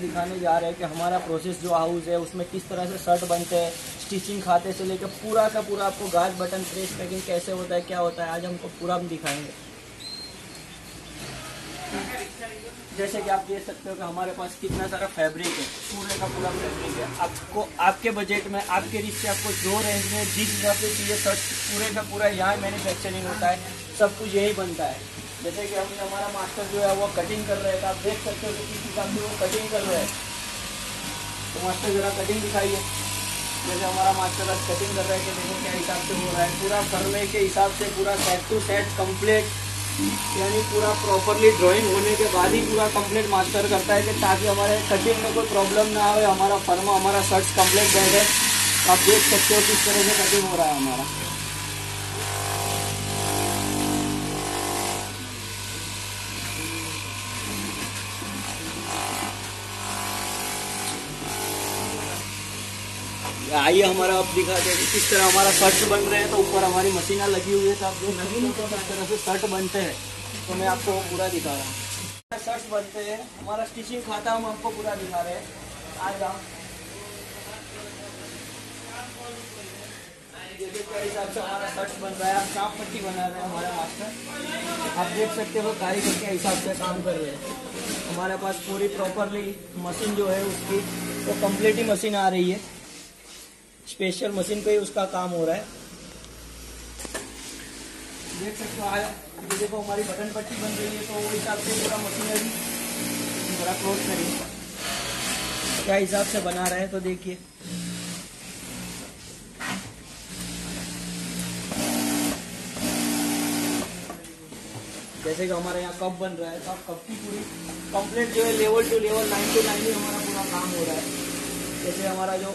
दिखाने जा रहे हैं कि हमारा प्रोसेस जो हाउस है उसमें किस तरह से शर्ट बनते हैं, स्टिचिंग खाते से लेकर पूरा का पूरा आपको गाज बटन प्रेस पैकिंग कैसे होता है, क्या होता है, आज हमको पूरा हम दिखाएंगे। जैसे कि आप देख सकते हो कि हमारे पास कितना सारा फैब्रिक है, पूरे का पूरा फैब्रिक है। आपको आपके बजट में, आपके रिस्क से, आपको जो रेंज में जिस हिसाब से चाहिए शर्ट पूरे का पूरा यहाँ मैन्युफैक्चरिंग होता है, सब कुछ यही बनता है। जैसे कि हमने हमारा मास्टर जो है वो कटिंग कर रहे हैं, तो आप देख सकते हो कि किस हिसाब से वो कटिंग कर रहे हैं। तो मास्टर जरा कटिंग दिखाइए, जैसे हमारा मास्टर आज कटिंग कर रहा है कि देखो क्या हिसाब से हो रहा है, पूरा फरमे के हिसाब से पूरा सेट टू सेट कंप्लीट, यानी पूरा प्रॉपरली ड्राइंग होने के बाद ही पूरा कंप्लीट मास्टर करता है कि ताकि हमारे कटिंग में कोई प्रॉब्लम ना हो, हमारा फरमा हमारा शर्ट कंप्लीट बैठे। आप देख सकते हो किस तरह से कटिंग हो रहा है हमारा। आइए हमारा आप दिखाते हैं किस तरह हमारा शर्ट बन रहे हैं। तो ऊपर हमारी मशीना लगी हुई है, तो आप नवीन तो किस तरह से शर्ट बनते हैं तो मैं आपको पूरा दिखा रहा हूँ। शर्ट बनते हैं, हमारा स्टिचिंग खाता हम आपको पूरा दिखा रहे हैं। आज हम जैसे क्या हिसाब से हमारा शर्ट बन रहा है, आप सांप पट्टी बना रहे हैं हमारे मास्टर। आप देख सकते हो कारीगर के हिसाब से काम कर रहे हैं। हमारे पास पूरी प्रॉपरली मशीन जो है उसकी तो कम्प्लीट ही मशीन आ रही है, स्पेशल मशीन पे ही उसका काम हो रहा है। देख सकते हो आज देखो हमारी बटन पट्टी बन रही है, तो वो हिसाब से पूरा मशीनरी पूरा क्लोज करिए क्या हिसाब से बना रहे हैं। तो देखिए जैसे कि हमारे यहाँ कप बन रहा है, तो आप कप की पूरी कंप्लीट जो है level to level, line to line ही हमारा पूरा काम हो रहा है। जैसे हमारा जो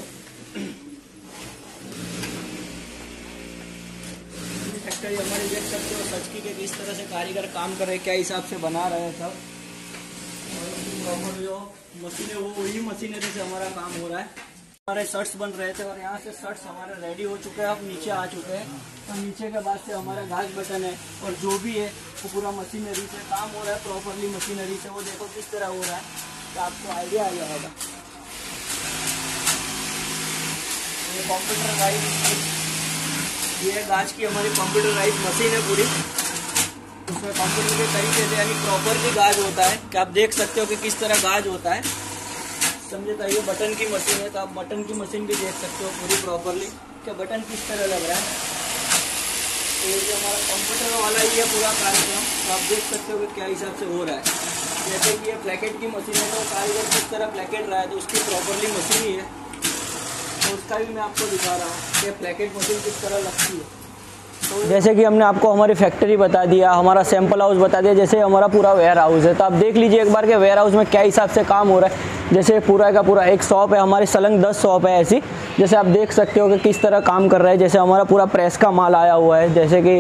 फैक्ट्री हमारे देख सकते हो सच की के किस तरह से कारीगर काम कर रहे हैं, क्या हिसाब से बना रहे हैं सब। और जो मशीन है वो ही मशीनरी से हमारा काम हो रहा है। हमारे शर्ट्स बन रहे थे और यहाँ से शर्ट्स हमारे रेडी हो चुके हैं, अब नीचे आ चुके हैं। और नीचे के बाद से हमारा घास बटन है और जो भी है वो पूरा मशीनरी से काम हो रहा है, प्रॉपरली मशीनरी से। वो देखो किस तरह हो रहा है, तो आपको आइडिया आ जाएगा। ये कंप्यूटर वाइज, ये गाज की हमारी कंप्यूटराइज मशीन है पूरी, उसमें कंप्यूटर के तरीके से यानी प्रॉपरली गाज होता है कि आप देख सकते हो कि किस तरह गाज होता है, समझे। तो ये बटन की मशीन है, तो आप बटन की मशीन भी देख सकते हो पूरी प्रॉपरली कि बटन किस तरह लग रहा है। तो ये जो हमारा कंप्यूटर वाला ही है पूरा कार्यक्रम, तो आप देख सकते हो कि क्या हिसाब से हो रहा है। जैसे कि ये ब्लैकेट की मशीन है, तो कारीगर किस तरह ब्लैकेट रहा है, तो उसकी प्रॉपरली मशीन ही है, उसका भी मैं आपको दिखा रहा हूँ कि ब्लैकेट मशीन किस तरह लगती है। तो जैसे कि हमने आपको हमारी फैक्ट्री बता दिया, हमारा सैंपल हाउस बता दिया, जैसे हमारा पूरा वेयर हाउस है। तो आप देख लीजिए एक बार के वेयर हाउस में क्या हिसाब से काम हो रहा है। जैसे पूरा का पूरा एक शॉप है हमारी, सलंग 10 शॉप है ऐसी। जैसे आप देख सकते हो कि किस तरह काम कर रहा है। जैसे हमारा पूरा प्रेस का माल आया हुआ है,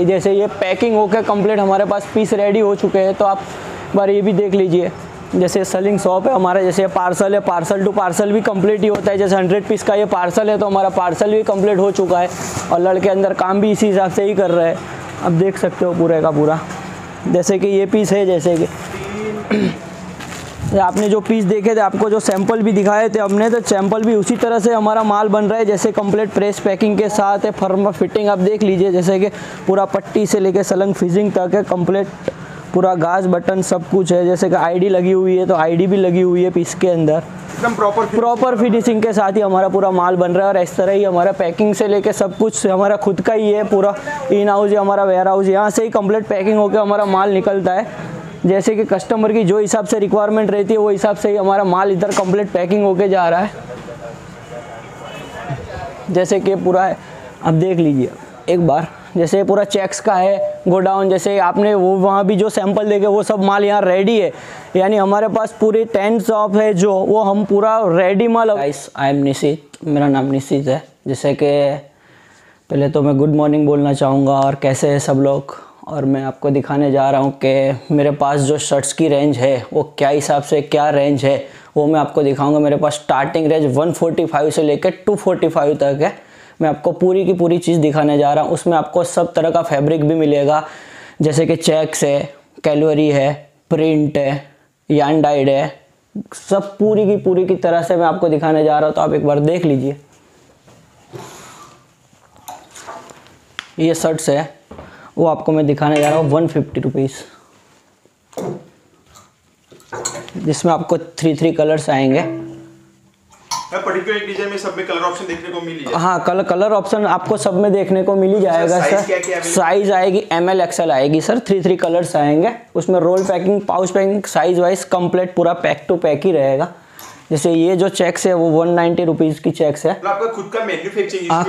जैसे ये पैकिंग होकर कंप्लीट हमारे पास पीस रेडी हो चुके हैं। तो आप एक बार ये भी देख लीजिए। जैसे सेलिंग शॉप है हमारा, जैसे पार्सल है, पार्सल टू पार्सल भी कंप्लीट ही होता है। जैसे 100 पीस का ये पार्सल है, तो हमारा पार्सल भी कंप्लीट हो चुका है और लड़के अंदर काम भी इसी हिसाब से ही कर रहे हैं। अब देख सकते हो पूरे का पूरा, जैसे कि ये पीस है, जैसे कि आपने जो पीस देखे थे, आपको जो सैंपल भी दिखाए थे हमने, तो सैंपल भी उसी तरह से हमारा माल बन रहा है। जैसे कंप्लीट प्रेस पैकिंग के साथ है, फर्मा फिटिंग आप देख लीजिए। जैसे कि पूरा पट्टी से लेकर सलंग फिजिंग तक है, कंप्लीट पूरा गाज बटन सब कुछ है। जैसे कि आईडी लगी हुई है, तो आईडी भी लगी हुई है पीस के अंदर, एकदम प्रॉपर फिनिशिंग के साथ ही हमारा पूरा माल बन रहा है। और इस तरह ही हमारा पैकिंग से लेके सब कुछ हमारा खुद का ही है, पूरा इन हाउस हमारा वेयर हाउस, यहाँ से ही कंप्लीट पैकिंग होकर हमारा माल निकलता है। जैसे कि कस्टमर की जो हिसाब से रिक्वायरमेंट रहती है, वो हिसाब से ही हमारा माल इधर कंप्लीट पैकिंग होके जा रहा है। जैसे कि पूरा है, आप देख लीजिए एक बार। जैसे पूरा चेक्स का है गोडाउन, जैसे आपने वो वहाँ भी जो सैंपल देखे वो सब माल यहाँ रेडी है। यानी हमारे पास पूरी 10 शॉप है जो वो हम पूरा रेडी माल। गाइस आई एम निशित, मेरा नाम निशित है। जैसे कि पहले तो मैं गुड मॉर्निंग बोलना चाहूँगा और कैसे है सब लोग। और मैं आपको दिखाने जा रहा हूँ कि मेरे पास जो शर्ट्स की रेंज है वो क्या हिसाब से क्या रेंज है वो मैं आपको दिखाऊँगा। मेरे पास स्टार्टिंग रेंज 145 से लेकर 245 तक है। मैं आपको पूरी की पूरी चीज़ दिखाने जा रहा हूँ। उसमें आपको सब तरह का फैब्रिक भी मिलेगा, जैसे कि चेक्स है, कैलोरी है, प्रिंट है, यान डाइड है, सब पूरी की तरह से मैं आपको दिखाने जा रहा हूँ, तो आप एक बार देख लीजिए। ये शर्ट्स है वो आपको मैं दिखाने जा रहा हूँ 150 रुपीज़, जिसमें आपको 3-3 कलर्स आएंगे। पर्टिकुलर एक डिजाइन में सब में कलर ऑप्शन देखने को मिली है। हाँ, कलर ऑप्शन आपको सब में देखने को मिली जाएगा सर। साइज आएगी ML XL आएगी सर, 3-3 कलर्स आएंगे उसमें। Roll packing, pouch packing, size wise complete पूरा पैक टू पैक ही रहेगा। जैसे ये जो चेक्स है वो 190 रुपीज़ की चेक्स है। आपका खुद का मैन्युफैक्चरिंग, हाँ,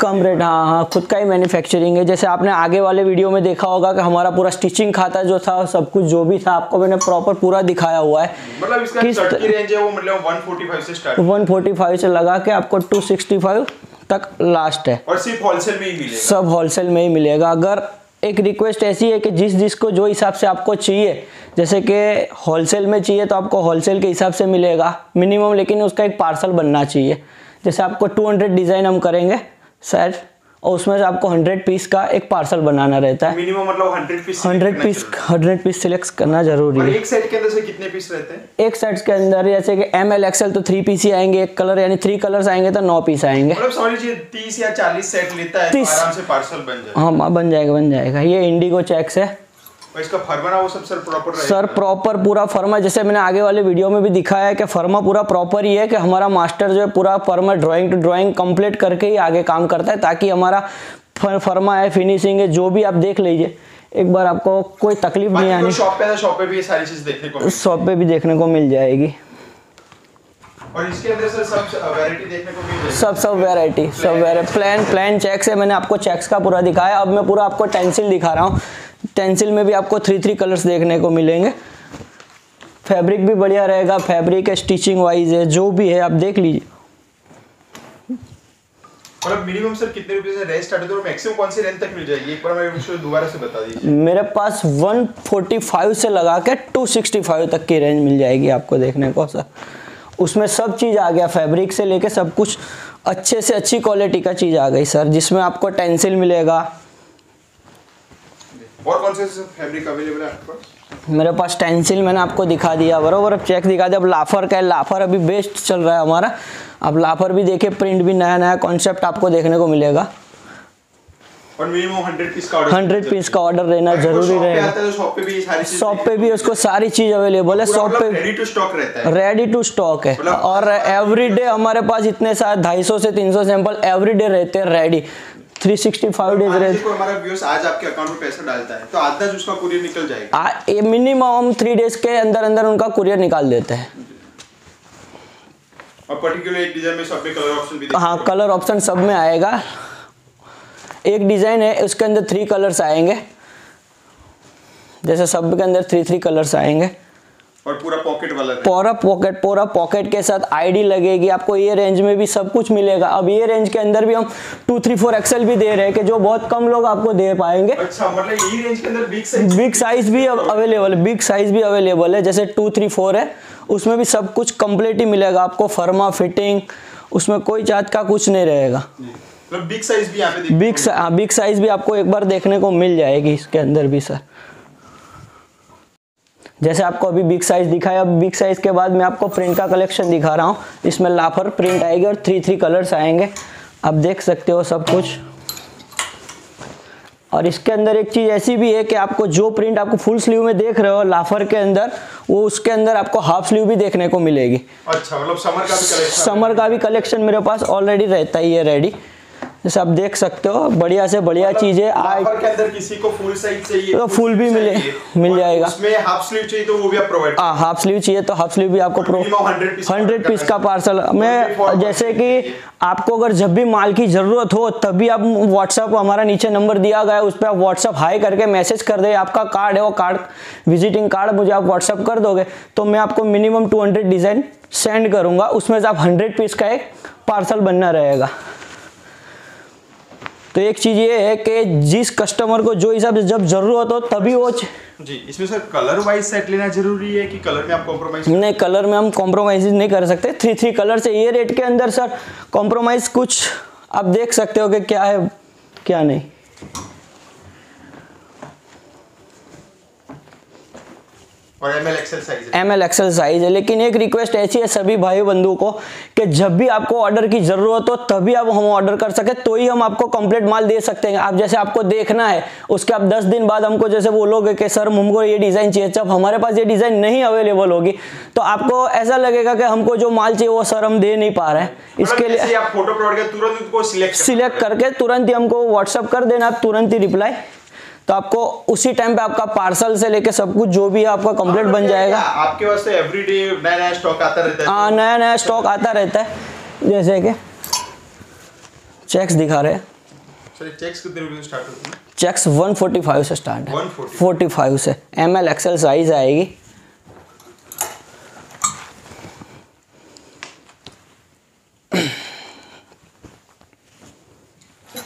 कम रेट, हाँ, खुद का ही मैन्युफैक्चरिंग है। जैसे आपने आगे वाले वीडियो में देखा होगा कि हमारा पूरा स्टिचिंग खाता जो था, सब कुछ जो भी था आपको मैंने प्रॉपर पूरा दिखाया हुआ है। मतलब इसका शर्ट की रेंज है वो मतलब 145 से स्टार्ट, 145 से लगा के आपको 265 तक लास्ट है, और सिर्फ होलसेल में ही मिलेगा, सब होलसेल में ही मिलेगा। अगर एक रिक्वेस्ट ऐसी है कि जिसको जो हिसाब से आपको चाहिए, जैसे कि होलसेल में चाहिए तो आपको होलसेल के हिसाब से मिलेगा मिनिमम, लेकिन उसका एक पार्सल बनना चाहिए। जैसे आपको 200 डिज़ाइन हम करेंगे सर, और उसमें से आपको 100 पीस का एक पार्सल बनाना रहता है मिनिमम। मतलब 100 पीस सिलेक्ट करना जरूरी है। एक सेट के अंदर से कितने पीस रहते हैं? एक सेट के अंदर जैसे कि ML XL तो 3 पीस ही आएंगे, एक कलर यानी 3 कलर्स आएंगे तो 9 पीस आएंगे। मतलब समझ लीजिए 30 या 40 सेट लेता है तो आराम से पार्सल बन जाएगा। हाँ, बन जाएगा। ये इंडिगो चेक्स है, और इसका फर्मा वो सब सर प्रॉपर पूरा फर्मा, जैसे मैंने आगे वाले वीडियो में भी दिखाया है कि फर्मा पूरा प्रॉपर ही है कि हमारा मास्टर जो है पूरा फर्मा ड्राइंग टू ड्राइंग कंप्लीट करके ही आगे काम करता है, ताकि हमारा फर्मा है, फिनिशिंग है, जो भी आप देख लीजिए एक बार, आपको कोई तकलीफ नहीं आनी। शॉप पे भी देखने को मिल जाएगी, और इसके अंदर सब वैरायटी देखने को मिल जाएगी। सब वैरायटी प्लान चेक्स है। मैंने आपको चेक्स का पूरा दिखाया, अब मैं पूरा आपको टेंसिल दिखा रहा हूँ। टेंसिल में भी आपको 3-3 कलर्स देखने को मिलेंगे। फैब्रिक भी बढ़िया रहेगा, फैब्रिक है, स्टिचिंग वाइज है, जो भी है आप देख लीजिए। और अब मिनिमम सर कितने रुपए से रेंज स्टार्ट होती है और मैक्सिमम कौन सी रेंज तक मिल जाएगी, एक बार मैं दोबारा से बता दीजिए। मेरे पास 145 से लगा के 265 तक की रेंज मिल जाएगी आपको देखने को सर। उसमें सब चीज़ आ गया, फैब्रिक से लेके सब कुछ, अच्छे से अच्छी क्वालिटी का चीज़ आ गई सर, जिसमें आपको टेंसिल मिलेगा। और कौन से फैब्रिक अवेलेबल है आपके पास? मेरे पास टेंसिल मैंने आपको दिखा दिया बराबर, अब चेक दिखा दिया। अब लाफर का है, लाफर अभी बेस्ट चल रहा है हमारा। अब लाफर भी देखिए, प्रिंट भी नया कॉन्सेप्ट आपको देखने को मिलेगा। और मिनिमम 100 पीस का ऑर्डर रहना जरूरी रहेगा। शॉप पे भी उसको सारी चीज अवेलेबल है, शॉप पे रेडी टू स्टॉक है। और एवरीडे हमारे पास इतने सारे 250 से 300 सैंपल एवरीडे रहते हैं रेडी, 365 डेज रहते हैं। हमारा व्यूअर्स आज आपके अकाउंट में पैसा डालता है तो आधा उसका कुरियर निकल जाएगा। ये मिनिमम 3 डेज के अंदर उनका कुरियर निकाल देते हैं। और पर्टिकुलर एक डिजाइन में सब में कलर ऑप्शन भी, हाँ, कलर ऑप्शन सब में आएगा। एक डिजाइन है उसके अंदर 3 कलर्स आएंगे, जैसे सब के अंदर 3-3 कलर्स आएंगे। और पूरा पॉकेट वाला, पूरा पॉकेट के साथ आईडी लगेगी आपको। ये रेंज में भी सब कुछ मिलेगा। अब ये रेंज के अंदर भी हम 2-3-4 XL भी दे रहे हैं कि जो बहुत कम लोग आपको दे पाएंगे। अच्छा, मतलब ये रेंज के अंदर बिग साइज भी अवेलेबल है, जैसे 2-3-4 है उसमें भी सब कुछ कम्प्लीट ही मिलेगा आपको। फर्मा, फिटिंग, उसमें कोई जात का कुछ नहीं रहेगा। मतलब बिग साइज भी आपको एक बार देखने को मिल जाएगी इसके अंदर भी सर। जैसे आपको अभी बिग साइज दिखाया, अब बिग साइज के बाद मैं आपको प्रिंट का कलेक्शन दिखा रहा हूँ। इसमें लाफर प्रिंट आएगी और 3-3 कलर्स आएंगे, आप देख सकते हो सब कुछ। और इसके अंदर एक चीज़ ऐसी भी है कि आपको जो प्रिंट आपको फुल स्लीव में देख रहे हो लाफर के अंदर, वो उसके अंदर आपको हाफ स्लीव भी देखने को मिलेगी। अच्छा, मतलब समर का भी कलेक्शन मेरे पास ऑलरेडी रहता ही है रेडी, जैसे आप देख सकते हो। बढ़िया से बढ़िया चीजें लाफर के अंदर, किसी को फुल साइज चाहिए तो फुल भी मिल जाएगा। उसमें हाफ स्लीव चाहिए तो वो भी आप प्रोवाइड, हाँ, हाफ स्लीव चाहिए तो हाफ स्लीव भी आपको 100 पीस का पार्सल मैं, जैसे कि आपको अगर जब भी माल की जरूरत हो तभी आप व्हाट्सअप, हमारा नीचे नंबर दिया गया है उस पर आप व्हाट्सअप हाई करके मैसेज कर दे। आपका कार्ड है, वो कार्ड, विजिटिंग कार्ड मुझे आप व्हाट्सअप कर दोगे तो मैं आपको मिनिमम 200 डिजाइन सेंड करूँगा। उसमें से आप 100 पीस का एक पार्सल बनना रहेगा। तो एक चीज़ ये है कि जिस कस्टमर को जो हिसाब से जब जरूरत हो तभी वो जी। इसमें सर कलर वाइज सेट लेना जरूरी है कि कलर में आप कॉम्प्रोमाइज? नहीं, कलर में हम कॉम्प्रोमाइज नहीं कर सकते। 3-3 कलर से ये रेट के अंदर सर कॉम्प्रोमाइज कुछ आप देख सकते हो कि क्या है क्या नहीं। और ML एक्सेल साइज है। ML एक्सेल साइज है, लेकिन एक रिक्वेस्ट ऐसी है सभी भाई बंधुओं को कि जब भी आपको ऑर्डर की जरूरत हो तभी आप हम ऑर्डर कर सके, तो ही हम आपको कंप्लीट माल दे सकते हैं। आप जैसे आपको देखना है उसके आप 10 दिन बाद हमको जैसे बोलोगे कि सर हमको ये डिजाइन चाहिए, जब हमारे पास ये डिजाइन नहीं अवेलेबल होगी तो आपको ऐसा लगेगा कि हमको जो माल चाहिए वो सर हम दे नहीं पा रहे हैं। इसके लिए आप फोटो अपलोड करके तुरंत उनको सिलेक्ट करके तुरंत ही हमको व्हाट्सअप कर देना, आप तुरंत ही रिप्लाई, तो आपको उसी टाइम पे आपका पार्सल से लेके सब कुछ जो भी है आपका कंप्लीट बन जाएगा। आपके पास से एवरीडे नया स्टॉक आता रहता है। हाँ, नया स्टॉक आता रहता है। जैसे कि चेक्स दिखा रहे हैं, चेक्स कितने रुपए से स्टार्ट होती है? चेक्स 145 से स्टार्ट है, 145 से। ML एक्सेल साइज आएगी।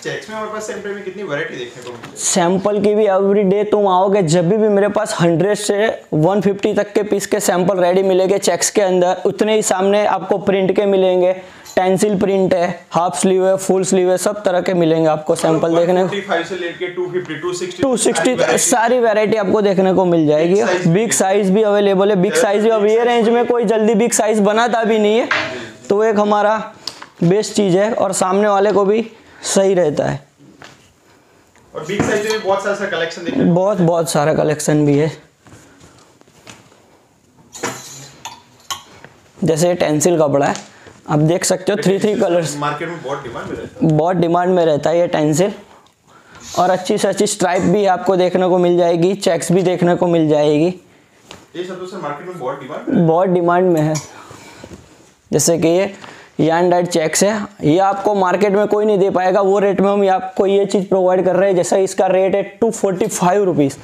चेक्स में हमारे पास सैंपल में कितनी वैरायटी देखने को मिलती है? सैंपल की भी एवरीडे तुम आओगे जब भी मेरे पास 100 से 150 तक के पीस के सैंपल रेडी मिलेंगे चेक्स के अंदर। उतने ही सामने आपको प्रिंट के मिलेंगे, टेंसिल प्रिंट है, हाफ स्लीव है, फुल स्लीव है, सब तरह के मिलेंगे आपको सैंपल देखने को। 145 से लेके 250, 260 तक सारी वैरायटी आपको देखने को मिल जाएगी। बिग साइज भी अवेलेबल है। बिग साइज भी अब ये रेंज में कोई जल्दी बिग साइज बनाता भी नहीं है, तो एक हमारा बेस्ट चीज़ है और सामने वाले को भी सही रहता है। और बिग साइज में बहुत सारा कलेक्शन देखिए, बहुत सारा कलेक्शन भी है। जैसे टेंसिल कपड़ा है, आप देख सकते हो 3-3 कलर्स मार्केट में बहुत डिमांड में रहता है ये टेंसिल। और अच्छी से अच्छी स्ट्राइप भी आपको देखने को मिल जाएगी, चेक्स भी देखने को मिल जाएगी। ये सब तो सर मार्केट में बहुत डिमांड में है। जैसे कि ये यान डाइट चेक्स है, ये आपको मार्केट में कोई नहीं दे पाएगा, वो रेट में हम आपको ये चीज़ प्रोवाइड कर रहे हैं। जैसा इसका रेट है 245 रुपीज़,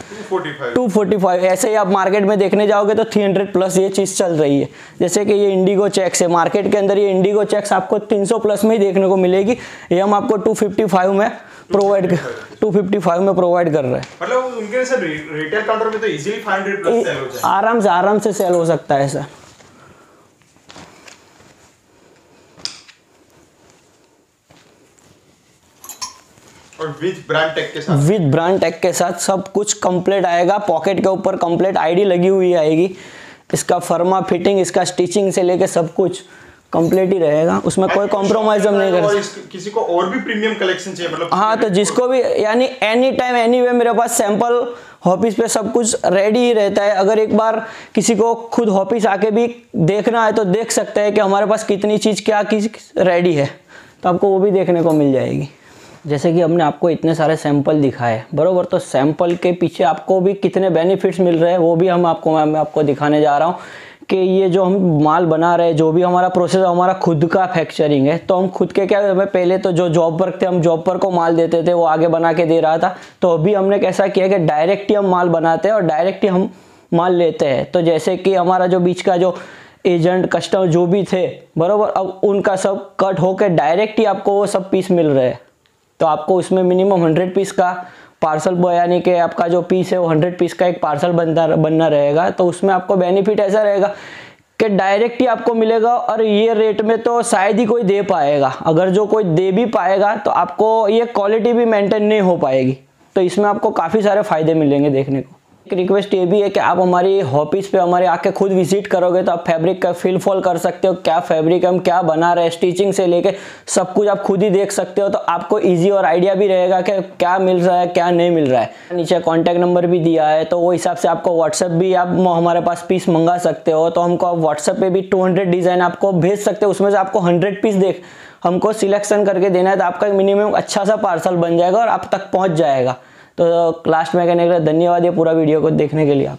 245। ऐसे ही आप मार्केट में देखने जाओगे तो 300+ ये चीज़ चल रही है। जैसे कि ये इंडिगो चेक्स है, मार्केट के अंदर ये इंडिगो चेक्स आपको 300+ में ही देखने को मिलेगी, ये हम आपको 255 में प्रोवाइड 255 में प्रोवाइड कर रहे हैं। मतलब उनके सर रिटेल काउंटर में तो इजीली 500+ सेल हो जाएगा, आराम से सेल हो सकता है सर। और विद ब्रांड टैग के साथ सब कुछ कंप्लीट आएगा। पॉकेट के ऊपर कंप्लीट आईडी लगी हुई आएगी, इसका फर्मा फिटिंग, इसका स्टिचिंग से लेके सब कुछ कंप्लीट ही रहेगा, उसमें कोई कॉम्प्रोमाइज हम नहीं करेंगे। किसी को और भी प्रीमियम कलेक्शन चाहिए मतलब, हाँ, तो जिसको भी यानी एनी टाइम एनी वे मेरे पास सैंपल हॉपिस पे सब कुछ रेडी ही रहता है। अगर एक बार किसी को खुद हॉपिस आके भी देखना है तो देख सकते हैं कि हमारे पास कितनी चीज़ क्या रेडी है, तो आपको वो भी देखने को मिल जाएगी। जैसे कि हमने आपको इतने सारे सैंपल दिखाए, बराबर, तो सैंपल के पीछे आपको भी कितने बेनिफिट्स मिल रहे हैं वो भी मैं आपको दिखाने जा रहा हूँ। कि ये जो हम माल बना रहे हैं, जो भी हमारा प्रोसेस है, हमारा खुद का फैक्चरिंग है, तो हम खुद के क्या, हमें पहले तो जो जॉब वर्क थे हम जॉब पर को माल देते थे, वो आगे बना के दे रहा था, तो अभी हमने कैसा किया कि डायरेक्ट ही हम माल बनाते हैं और डायरेक्ट ही हम माल लेते हैं। तो जैसे कि हमारा जो बीच का जो एजेंट कस्टमर जो भी थे, बराबर, अब उनका सब कट होकर डायरेक्ट ही आपको वो सब पीस मिल रहे हैं। तो आपको उसमें मिनिमम 100 पीस का पार्सल बॉय यानी कि आपका जो पीस है वो 100 पीस का एक पार्सल बनना रहेगा। तो उसमें आपको बेनिफिट ऐसा रहेगा कि डायरेक्ट ही आपको मिलेगा, और ये रेट में तो शायद ही कोई दे पाएगा। अगर जो कोई दे भी पाएगा तो आपको ये क्वालिटी भी मेंटेन नहीं हो पाएगी। तो इसमें आपको काफ़ी सारे फ़ायदे मिलेंगे देखने को। एक रिक्वेस्ट ये भी है कि आप हमारी ऑफिस पे हमारे आके खुद विजिट करोगे तो आप फैब्रिक का फील फॉल कर सकते हो, क्या फैब्रिक हम क्या बना रहे हैं, स्टिचिंग से लेके सब कुछ आप खुद ही देख सकते हो, तो आपको इजी और आइडिया भी रहेगा कि क्या मिल रहा है क्या नहीं मिल रहा है। नीचे कॉन्टैक्ट नंबर भी दिया है, तो वो हिसाब से आपको व्हाट्सअप भी आप हमारे पास पीस मंगा सकते हो। तो हमको आप व्हाट्सअप पर भी 200 डिज़ाइन आपको भेज सकते हो, उसमें से आपको 100 पीस देख हमको सिलेक्शन करके देना है, तो आपका मिनिमम अच्छा सा पार्सल बन जाएगा और आप तक पहुँच जाएगा। तो लास्ट में कहने के लिए धन्यवाद ये पूरा वीडियो को देखने के लिए आप।